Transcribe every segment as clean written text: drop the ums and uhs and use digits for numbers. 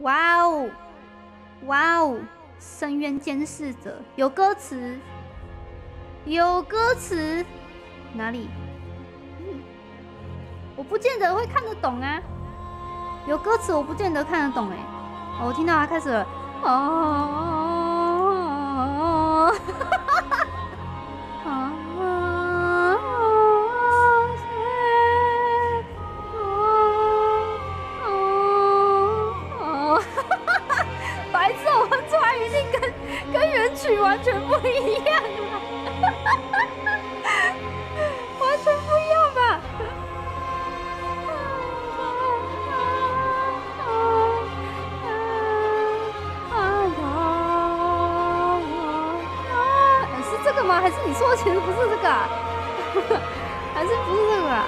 哇哦，哇哦！深渊监视者有歌词，有歌词，哪里？我不见得会看得懂啊。有歌词我不见得看得懂哎、欸哦。我听到它开始了，哦，啊。完全不一样完全不一样吧？是这个吗？还是你说的其实不是这个、啊？还是不是这个、啊？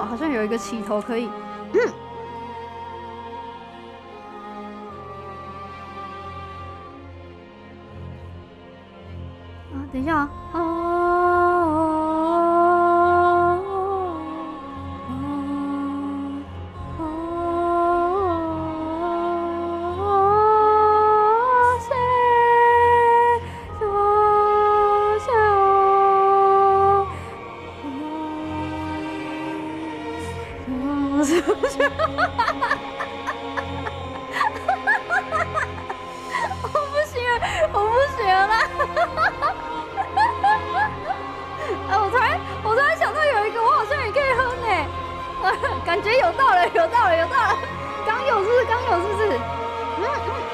好像有一个起头可以，啊，等一下啊，感觉有到了，有到了，有到了！刚有是不是？刚有是不是？